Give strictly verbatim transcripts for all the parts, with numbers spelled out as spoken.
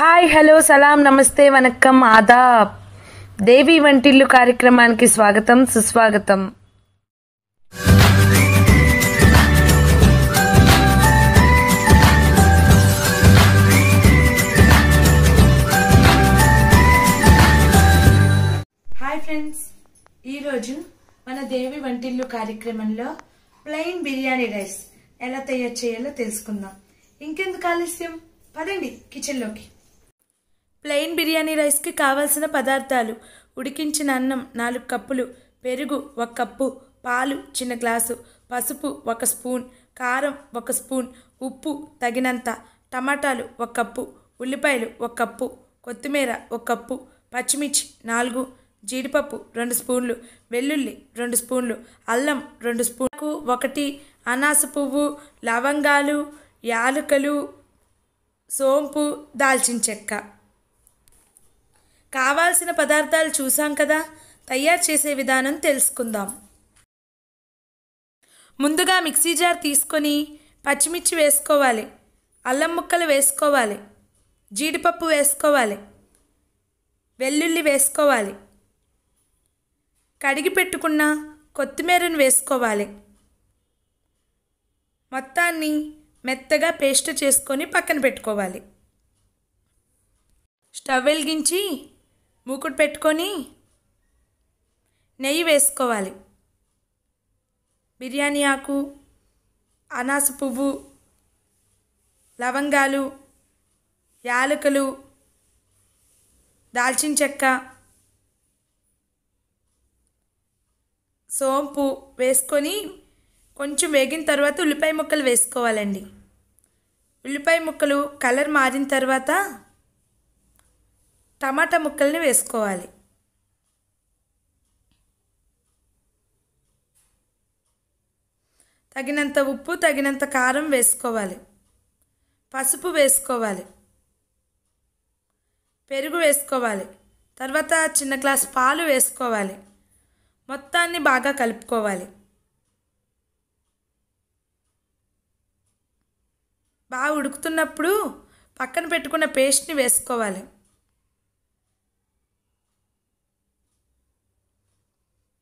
Hi hello सलाम नमस्ते वनक्कम आदाब देवी वंटिल्लु कार्यक्रमानिकि स्वागतम सुस्वागतम। हाय फ्रेंड्स ई रोजु मन देवी वंटिल्लु कार्यक्रमंलो प्लेन बिर्यानी राइस एला तयार चेयालो तेलुसुकुंदाम। इंकेंदुकु आलस्यम पदंडी किचन्लोकी। ప్లెయిన్ బిర్యానీ రైస్కి కావాల్సిన పదార్థాలు ఉడికించిన అన్నం నాలుగు కప్పులు, పెరుగు ఒక కప్పు, పాలు చిన్న గ్లాసు, పసుపు ఒక స్పూన్, కారం ఒక స్పూన్, ఉప్పు తగినంత, టమాటాలు ఒక కప్పు, ఉల్లిపాయలు ఒక కప్పు, కొత్తిమీర ఒక కప్పు, పచ్చిమిర్చి నాలుగు, జీడిపప్పు రెండు స్పూన్లు, వెల్లుల్లి రెండు స్పూన్లు, అల్లం రెండు స్పూన్లు, ఒకటి అనాస పువ్వు, లవంగాలు, యాలకులు, సోంపు, దాల్చిన చెక్క। కావాల్సిన పదార్థాలు చూసాం కదా, తయారు చేసే విధానం తెలుసుకుందాం। ముందుగా మిక్సీ జార్ తీసుకొని పచ్చిమిర్చి వేసుకోవాలి, అల్లం ముక్కలు వేసుకోవాలి, జీడిపప్పు వేసుకోవాలి, వెల్లుల్లి వేసుకోవాలి, కడిగి పెట్టుకున్న కొత్తిమీరను వేసుకోవాలి। మొత్తాన్ని మెత్తగా పేస్ట్ చేసుకొని పక్కన పెట్టుకోవాలి। స్టవ్ వెలిగించి మూకుడు పెట్టుకొని నెయ్యి వేసుకోవాలి। బిర్యానీ ఆకు, అనాస పువ్వు, లవంగాలు, యాలకులు, దాల్చిన చెక్క, సోంపు వేసుకొని కొంచెం వేగిన తర్వాత ఉల్లిపాయ ముక్కలు వేసుకోవాలండి। ఉల్లిపాయ ముక్కలు కలర్ మారిన తర్వాత టమాటా ముక్కల్ని వేసుకోవాలి। తగినంత ఉప్పు, తగినంత కారం వేసుకోవాలి, పసుపు వేసుకోవాలి, పెరుగు వేసుకోవాలి, తర్వాత చిన్న గ్లాస్ పాలు వేసుకోవాలి। మొత్తాన్ని బాగా కలుపుకోవాలి। బాగా ఉడుకుతున్నప్పుడు పక్కన పెట్టుకున్న పేస్ట్ని వేసుకోవాలి।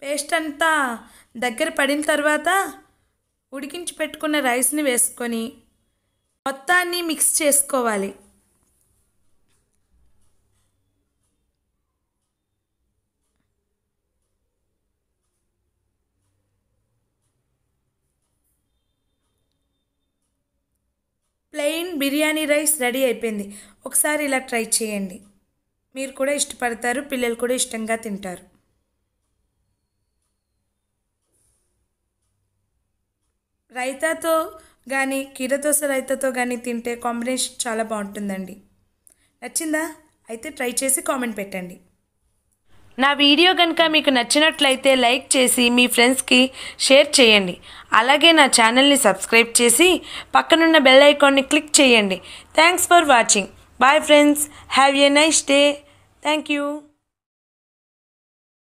పేస్ట్ అంతా దగ్గర పడిన తర్వాత ఉడికించి పెట్టుకున్న రైస్ని వేసుకొని మొత్తాన్ని మిక్స్ చేసుకోవాలి। ప్లెయిన్ బిర్యానీ రైస్ రెడీ అయిపోయింది। ఒకసారి ఇలా ట్రై చేయండి, మీరు కూడా ఇష్టపడతారు, పిల్లలు కూడా ఇష్టంగా తింటారు। రైతాతో కానీ కీరదోస రైతాతో కానీ తింటే కాంబినేషన్ చాలా బాగుంటుందండి। నచ్చిందా? అయితే ట్రై చేసి కామెంట్ పెట్టండి। నా వీడియో కనుక మీకు నచ్చినట్లయితే లైక్ చేసి మీ ఫ్రెండ్స్కి షేర్ చేయండి। అలాగే నా ఛానల్ని సబ్స్క్రైబ్ చేసి పక్కనున్న బెల్ ఐకాన్ని క్లిక్ చేయండి। Thanks for watching. Bye friends, have a nice day. Thank you.